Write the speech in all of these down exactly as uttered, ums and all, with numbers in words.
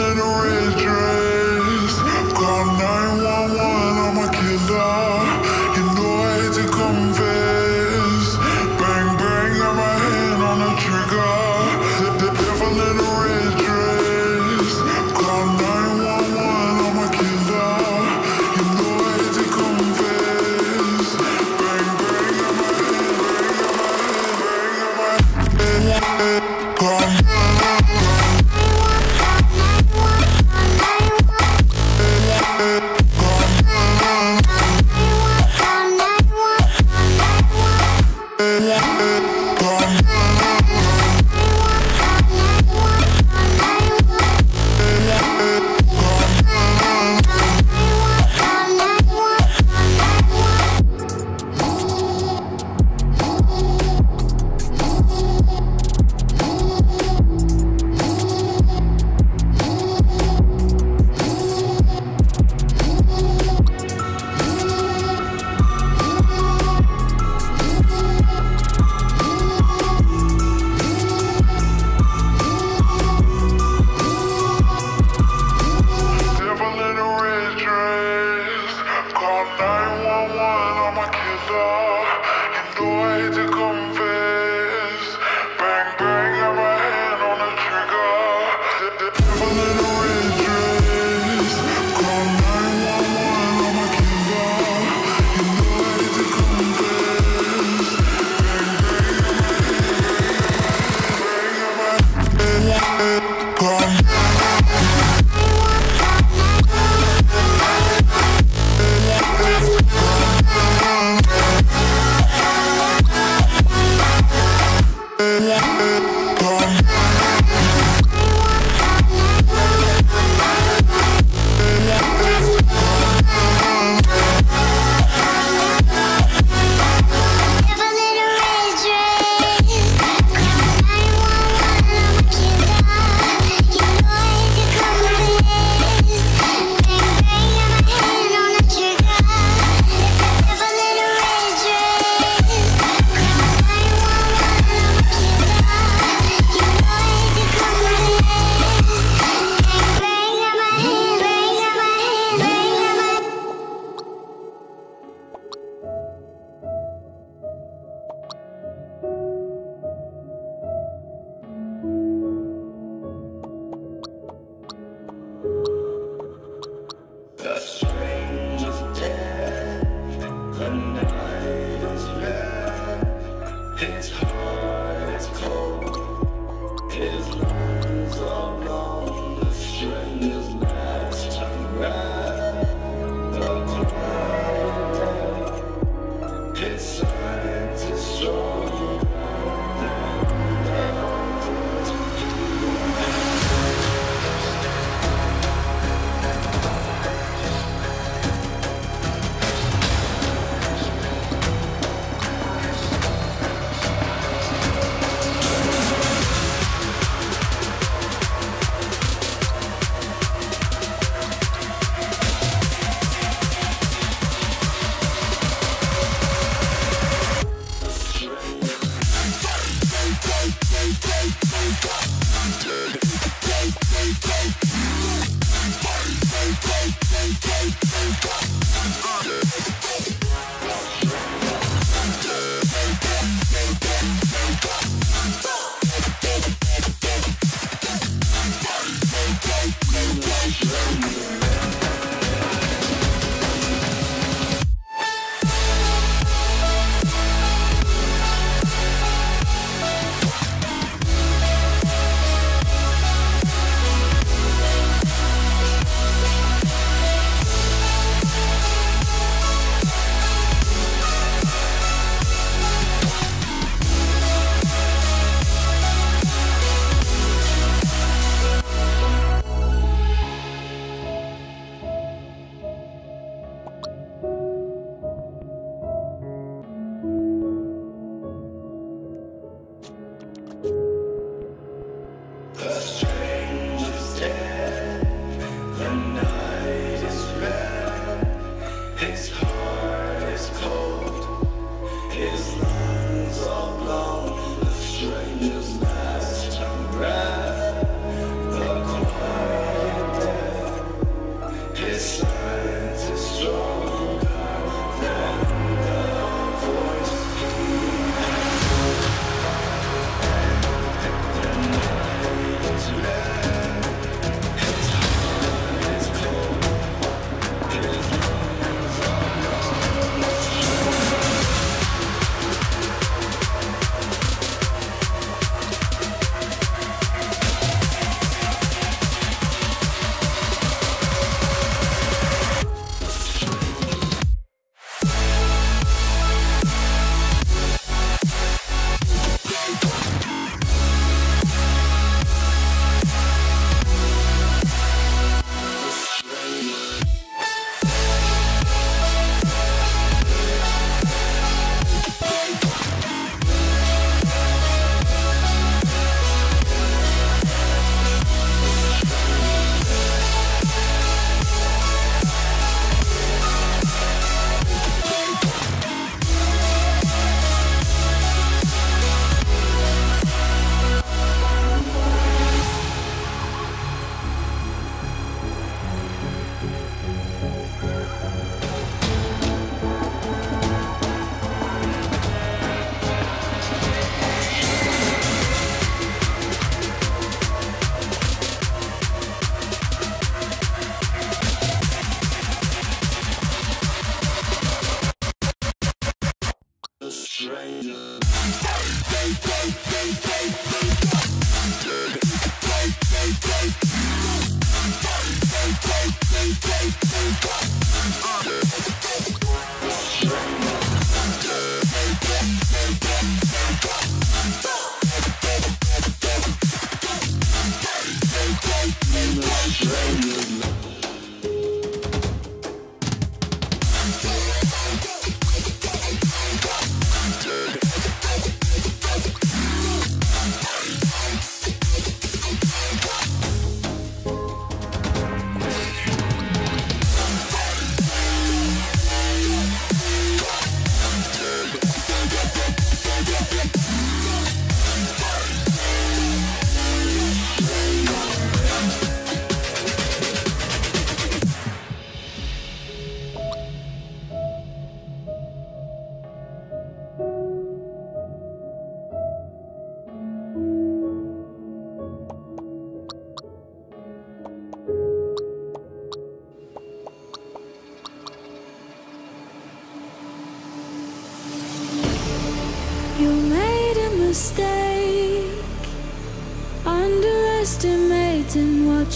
in a red dress. Call nine one one, I'm a killer. You know I hate to confess. Bang, bang, got my hand on the trigger. The devil in a red dress. Call nine one one, I'm a killer. You know I hate to confess. Bang, bang, got my hand, bang, got my hand, bang, got my hand. Call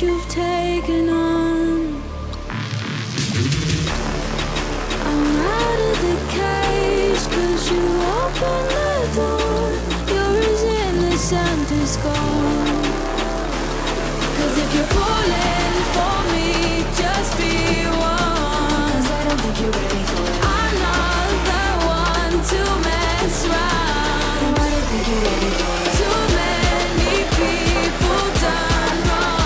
You've taken on. I'm out of the cage, 'cause you open the door. You're as innocent as gold. 'Cause if you're falling for me, just be warned, 'cause I don't think you're ready for it. I'm not the one to mess around. No, I don't think you're ready for it. Too many people done wrong.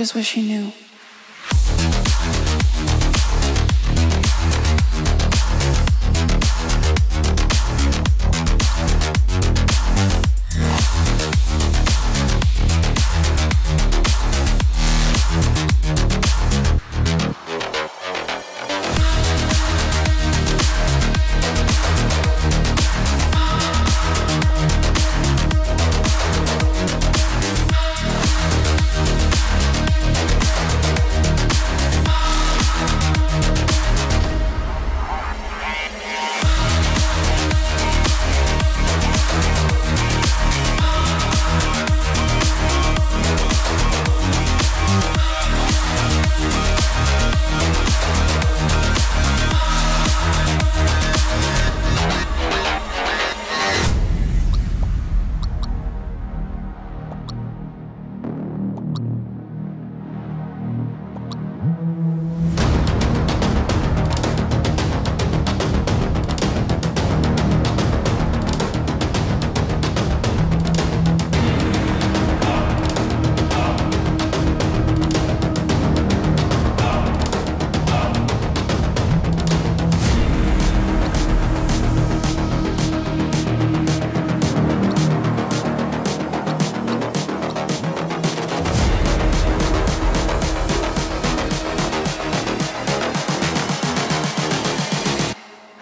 just wish he knew.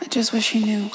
Just wish he knew.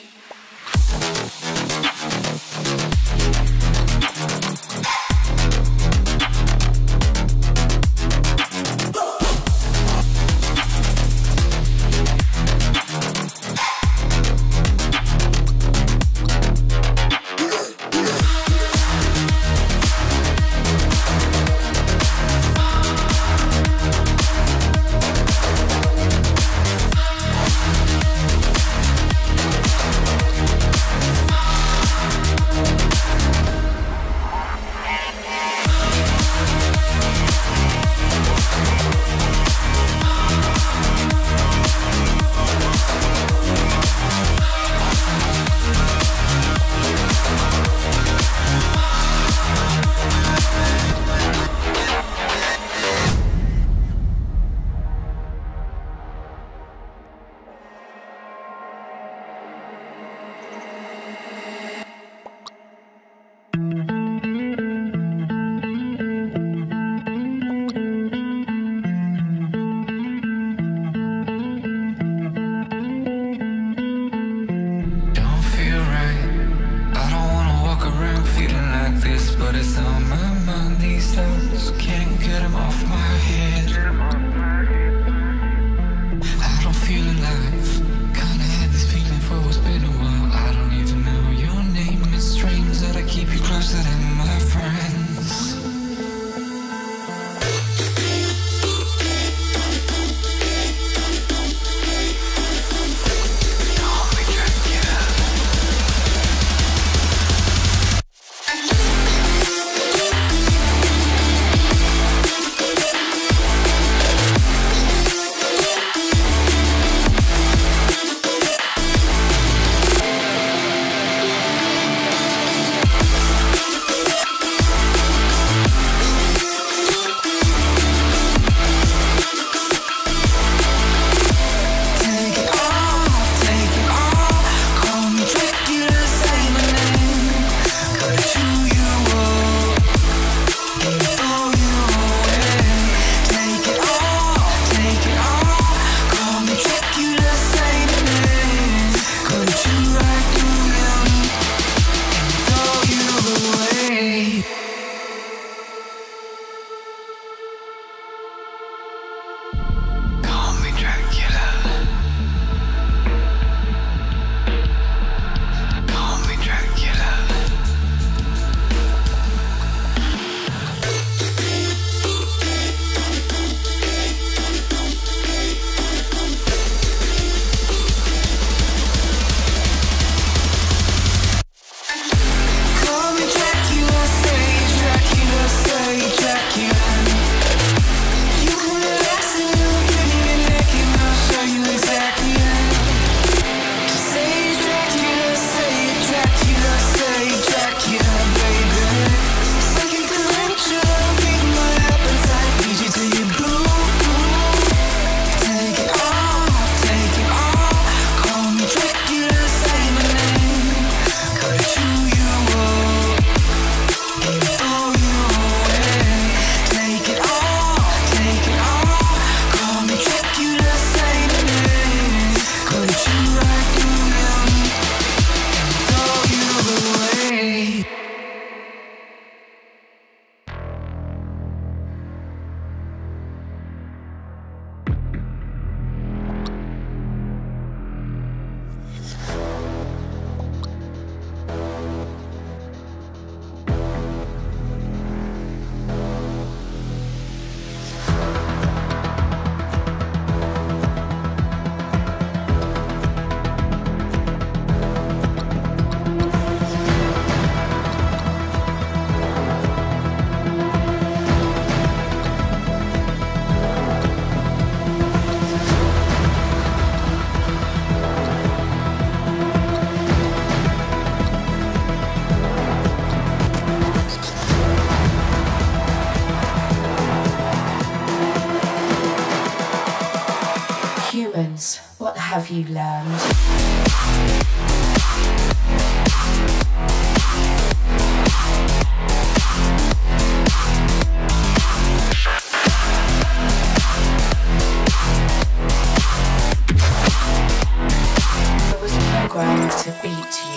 have you learned? I was programmed to beat you.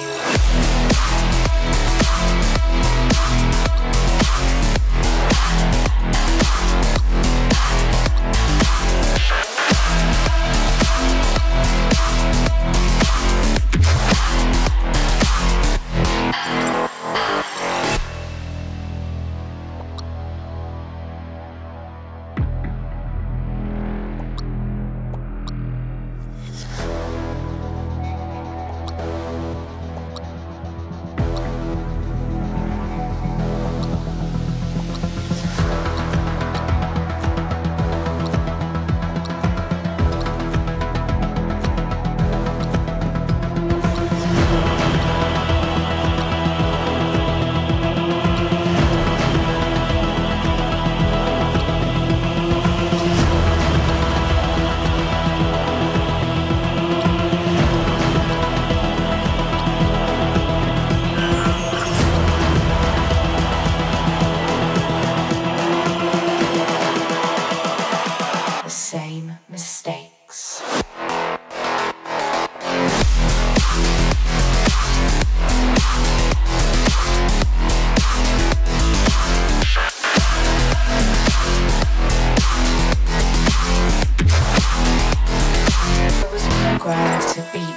Same mistakes. I was programmed to beat you.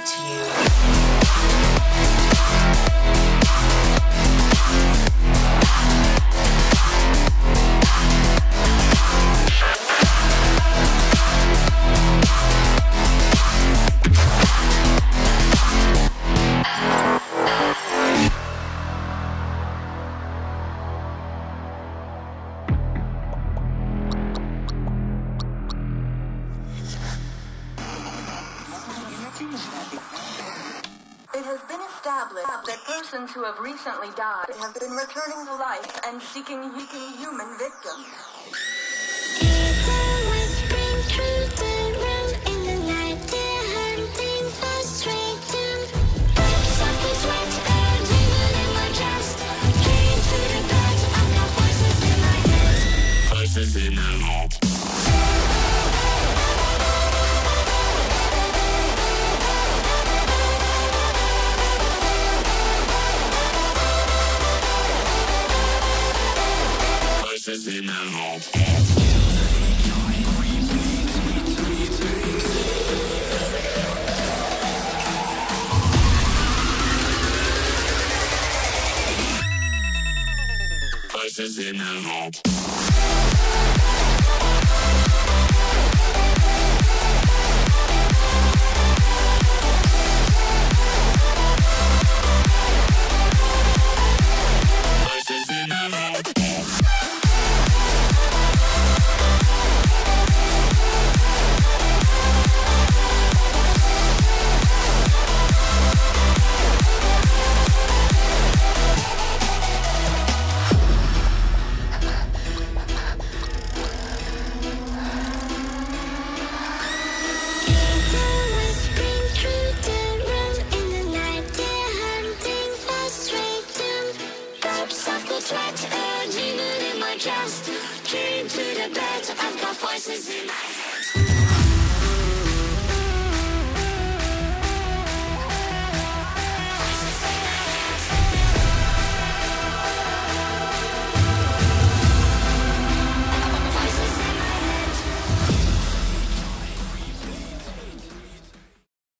It has been established that persons who have recently died have been returning to life and seeking human victims. People with spring through the room in the night, they're hunting for straight down. Softly sweat, jingle in my chest. Came to the back, I've got voices in my head. Voices in my head. This is in our head. This is in our head.